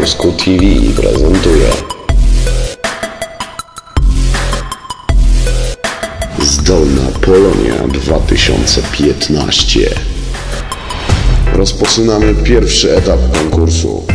PoPolsku TV prezentuje Zdolna Polonia 2015. Rozpoczynamy pierwszy etap konkursu.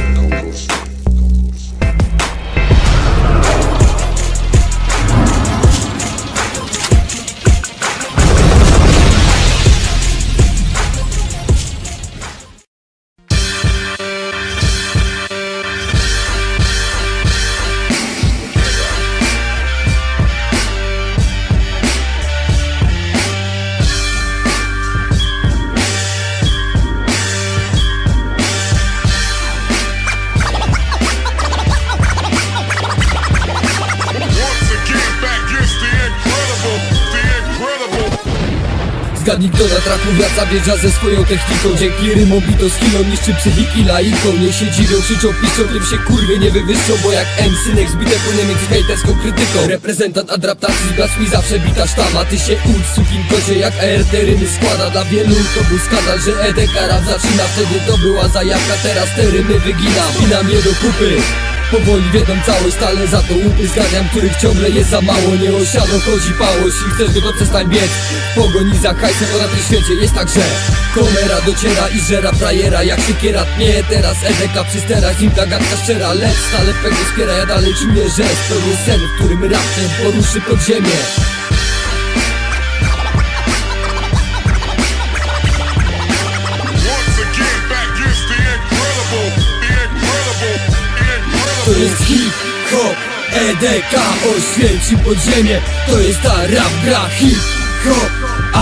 Zgadnij, kto na traku wraca, wjeżdża ze swoją techniką. Dzięki rymom, bitoskinom niszczy psychiki laikom. Niech się dziwią, krzyczą, piszczą, tym się kurwie nie wywyższą. Bo jak synek zbite płynie między hejterską krytyką. Reprezentant adaptacji blasł mi zawsze bita sztama. Ty się ucz, sukinkozie, jak ART rymy składa. Dla wielu to był skandal, że EDeK rap zaczyna. Wtedy to była zajawka, teraz te rymy wygina. Spinam je do kupy, powoli wiedom całość, stale za to łupy zganiam, których ciągle jest za mało. Nie osiadło, chodzi pałość i chcesz go to przestań biec. Pogoni za hajsem, bo na tym świecie jest tak, że komera dociera i żera frajera jak siekiera. Nie, teraz EDeK przy sterach, im ta gadka szczera. Lecz stale pego wspiera, ja dalej czuję, że spełnię sen, w którym raptem poruszy pod ziemię. To jest hip-hop, EDeK oświęci podziemie. To jest ta rap gra, hip-hop,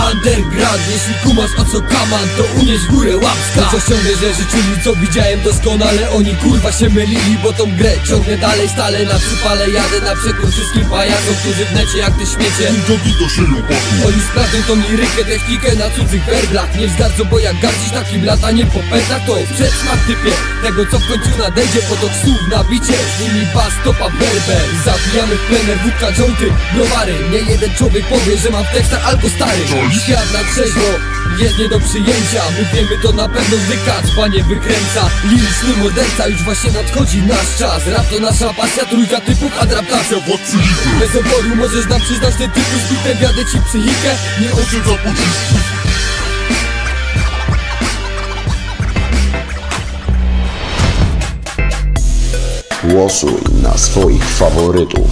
underground. Jeśli kumasz o co kaman, to unieś górę łapska. Coś ciągle źle życzyli, co widziałem doskonale. Oni kurwa się mylili, bo tą grę ciągnę dalej. Stale na przypale jadę na przekór wszystkim pajacom, którzy w necie jak te śmiecie oni sprawdzą tą lirykę, technikę na cudzych werblach. Nie wzgardzą, bo jak gardzisz takim lataniem po pętlach, to jest przedsmak typie tego, co w końcu nadejdzie. Potok słów na bicie, z nimi bas, topa, werbel. Zabijamy w plener, wódka, dżonty, browary. Nie jeden człowiek powie, że mam w tekstach albo stary. Świat na trzeźwo jest nie do przyjęcia. My wiemy to na pewno, gdy kacpa nie wykręca. Liryczny morderca, już właśnie nadchodzi nasz czas. Rap to nasza pasja, trójka typów adaptacja. Bez oporu możesz nam przyznać te typy zbite, wiadę ci psychikę, nie oszczędza pocisku. Głosuj na swoich faworytów.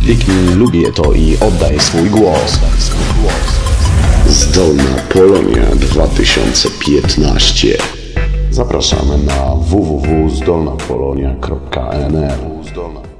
Kliknij lubię to i oddaj swój głos. Zdolna Polonia 2015. Zapraszamy na www.zdolnapolonia.nl.